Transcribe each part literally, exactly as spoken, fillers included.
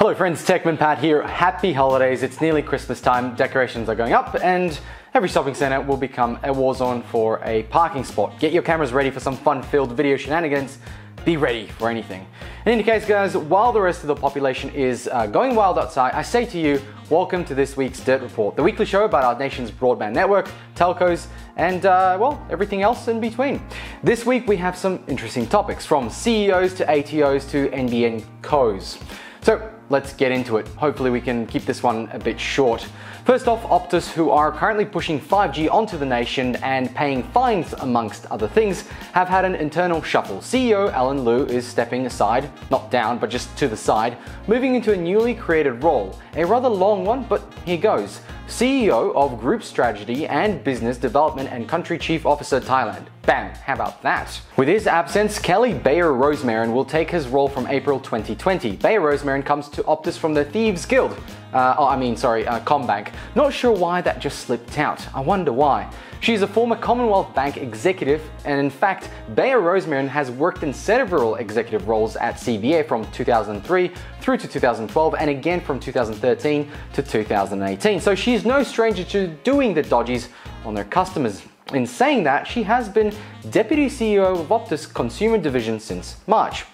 Hello friends, Techman Pat here. Happy holidays. It's nearly Christmas time, decorations are going up, and every shopping centre will become a war zone for a parking spot. Get your cameras ready for some fun-filled video shenanigans. Be ready for anything. In any case, guys, while the rest of the population is uh, going wild outside, I say to you, welcome to this week's Dirt Report, the weekly show about our nation's broadband network, telcos, and, uh, well, everything else in between. This week, we have some interesting topics, from C E Os to A T Os to N B N Co's. So, let's get into it. Hopefully we can keep this one a bit short. First off, Optus, who are currently pushing five G onto the nation and paying fines amongst other things, have had an internal shuffle. C E O Allen Lew is stepping aside, not down, but just to the side, moving into a newly created role. A rather long one, but here goes. C E O of Group Strategy and Business Development and Country Chief Officer Thailand. Bam, how about that? With his absence, Kelly Bayer Rosmarin will take his role from April twenty twenty. Bayer Rosmarin comes to Optus from the Thieves Guild. Uh, oh, I mean, sorry, uh, Combank. Not sure why that just slipped out. I wonder why. She's a former Commonwealth Bank executive, and in fact, Bea Roseman has worked in several executive roles at C B A from two thousand three through to two thousand twelve, and again from two thousand thirteen to two thousand eighteen. So she's no stranger to doing the dodgies on their customers. In saying that, she has been Deputy C E O of Optus Consumer Division since March.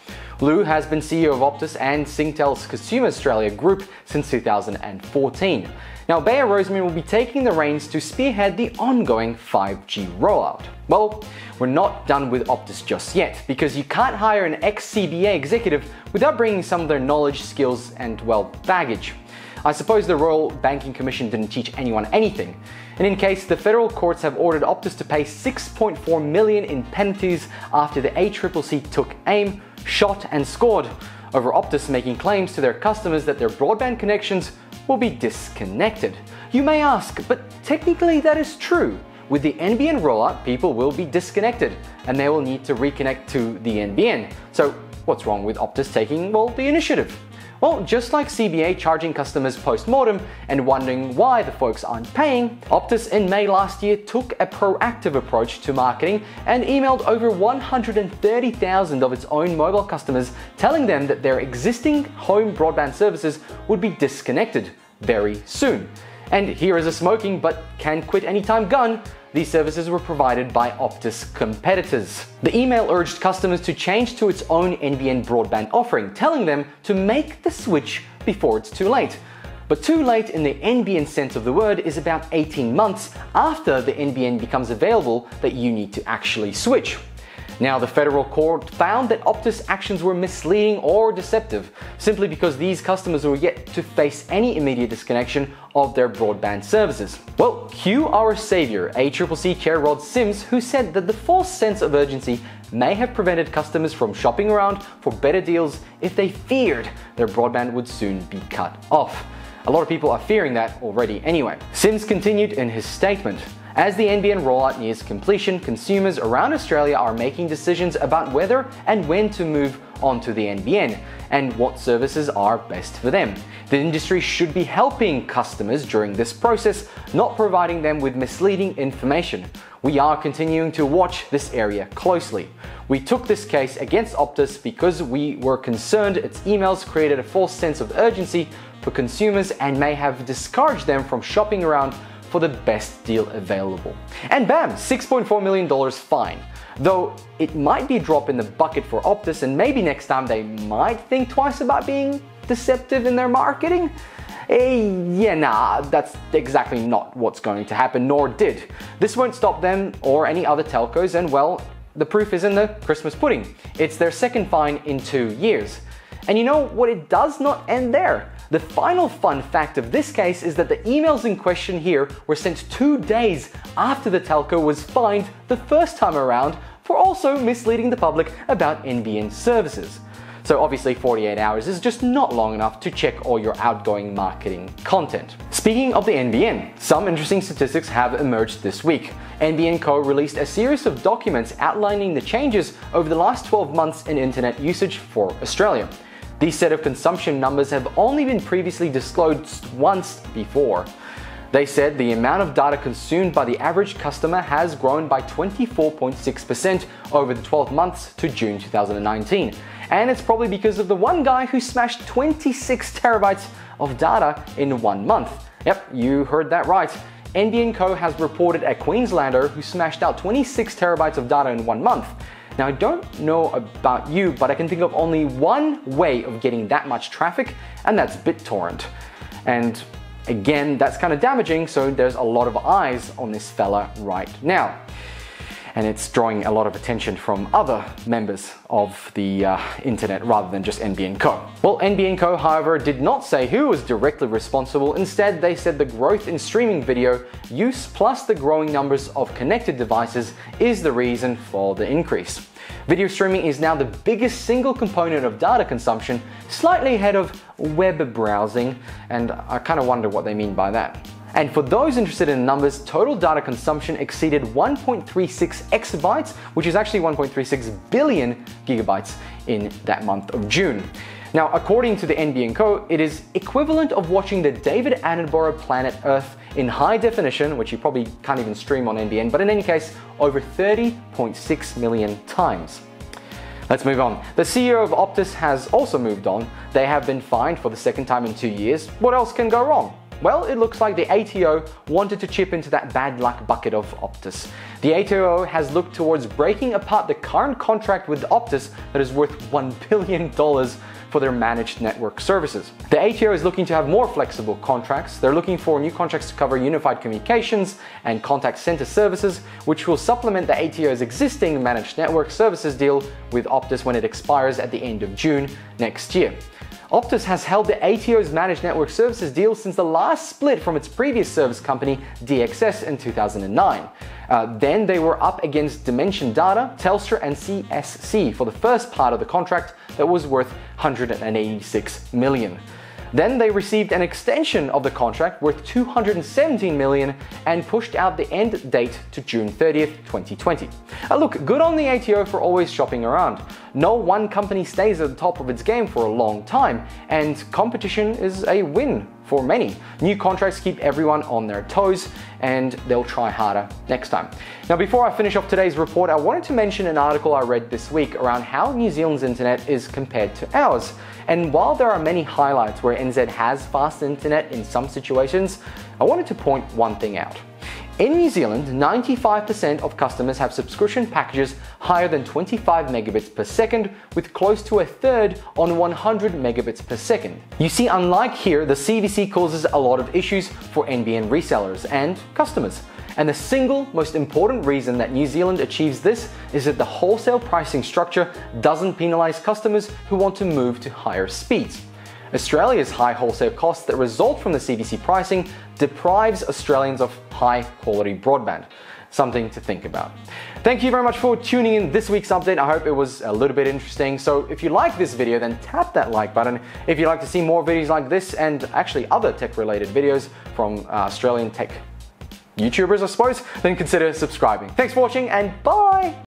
Lew has been C E O of Optus and Singtel's Consumer Australia Group since two thousand fourteen. Now, Bea Roseman will be taking the reins to spearhead the ongoing five G rollout. Well, we're not done with Optus just yet, because you can't hire an ex-C B A executive without bringing some of their knowledge, skills, and, well, baggage. I suppose the Royal Banking Commission didn't teach anyone anything. And in case, the federal courts have ordered Optus to pay six point four million dollars in penalties after the A C C C took aim, shot and scored over Optus making claims to their customers that their broadband connections will be disconnected. You may ask, but technically that is true. With the N B N rollout, people will be disconnected and they will need to reconnect to the N B N. So what's wrong with Optus taking, well, the initiative? Well, just like C B A charging customers post-mortem and wondering why the folks aren't paying, Optus in May last year took a proactive approach to marketing and emailed over one hundred thirty thousand of its own mobile customers telling them that their existing home broadband services would be disconnected very soon. And here is a smoking but can quit anytime gun. These services were provided by Optus competitors. The email urged customers to change to its own N B N broadband offering, telling them to make the switch before it's too late. But too late in the N B N sense of the word is about eighteen months after the N B N becomes available that you need to actually switch. Now, the federal court found that Optus' actions were misleading or deceptive, simply because these customers were yet to face any immediate disconnection of their broadband services. Well, cue our savior, A C C C Chair Rod Sims, who said that the false sense of urgency may have prevented customers from shopping around for better deals if they feared their broadband would soon be cut off. A lot of people are fearing that already anyway. Sims continued in his statement. As the N B N rollout nears completion, consumers around Australia are making decisions about whether and when to move onto the N B N and what services are best for them. The industry should be helping customers during this process, not providing them with misleading information. We are continuing to watch this area closely. We took this case against Optus because we were concerned its emails created a false sense of urgency for consumers and may have discouraged them from shopping around for the best deal available. And bam, six point four million dollars fine. Though it might be a drop in the bucket for Optus, and maybe next time they might think twice about being deceptive in their marketing? Eh, yeah, nah, that's exactly not what's going to happen, nor did. This won't stop them or any other telcos, and well, the proof is in the Christmas pudding. It's their second fine in two years. And you know what, it does not end there. The final fun fact of this case is that the emails in question here were sent two days after the telco was fined the first time around for also misleading the public about N B N services. So obviously forty-eight hours is just not long enough to check all your outgoing marketing content. Speaking of the N B N, some interesting statistics have emerged this week. N B N Co released a series of documents outlining the changes over the last twelve months in internet usage for Australia. These set of consumption numbers have only been previously disclosed once before. They said the amount of data consumed by the average customer has grown by twenty-four point six percent over the twelve months to June two thousand nineteen, And it's probably because of the one guy who smashed twenty-six terabytes of data in one month. Yep, you heard that right. N B N Co has reported a Queenslander who smashed out twenty-six terabytes of data in one month. Now, I don't know about you, but I can think of only one way of getting that much traffic, and that's BitTorrent. And again, that's kind of damaging, so there's a lot of eyes on this fella right now. And it's drawing a lot of attention from other members of the uh, internet rather than just N B N Co. Well, N B N Co, however, did not say who was directly responsible. Instead, they said the growth in streaming video use plus the growing numbers of connected devices is the reason for the increase. Video streaming is now the biggest single component of data consumption, slightly ahead of web browsing, and I kind of wonder what they mean by that. And for those interested in numbers, total data consumption exceeded one point three six exabytes, which is actually one point three six billion gigabytes in that month of June. Now, according to the N B N Co, it is equivalent of watching the David Attenborough Planet Earth in high definition, which you probably can't even stream on N B N, but in any case, over thirty point six million times. Let's move on. The C E O of Optus has also moved on. They have been fined for the second time in two years. What else can go wrong? Well, it looks like the A T O wanted to chip into that bad luck bucket of Optus. The A T O has looked towards breaking apart the current contract with Optus that is worth one billion dollars for their managed network services. The A T O is looking to have more flexible contracts. They're looking for new contracts to cover unified communications and contact center services, which will supplement the A T O's existing managed network services deal with Optus when it expires at the end of June next year. Optus has held the A T O's managed network services deal since the last split from its previous service company, D X S, in two thousand nine. Uh, then they were up against Dimension Data, Telstra and C S C for the first part of the contract that was worth one hundred eighty-six million dollars. Then they received an extension of the contract worth two hundred seventeen million dollars and pushed out the end date to June thirtieth, twenty twenty. Uh, look, good on the A T O for always shopping around. No one company stays at the top of its game for a long time, and competition is a win for many. New contracts keep everyone on their toes, and they'll try harder next time. Now, before I finish off today's report, I wanted to mention an article I read this week around how New Zealand's internet is compared to ours. And while there are many highlights where N Z has fast internet in some situations, I wanted to point one thing out. In New Zealand, ninety-five percent of customers have subscription packages higher than twenty-five megabits per second, with close to a third on one hundred megabits per second. You see, unlike here, the C V C causes a lot of issues for N B N resellers and customers. And the single most important reason that New Zealand achieves this is that the wholesale pricing structure doesn't penalize customers who want to move to higher speeds. Australia's high wholesale costs that result from the C V C pricing deprives Australians of high-quality broadband. Something to think about. Thank you very much for tuning in this week's update. I hope it was a little bit interesting. So if you like this video, then tap that like button. If you'd like to see more videos like this and actually other tech-related videos from uh, Australian tech YouTubers, I suppose, then consider subscribing. Thanks for watching, and bye!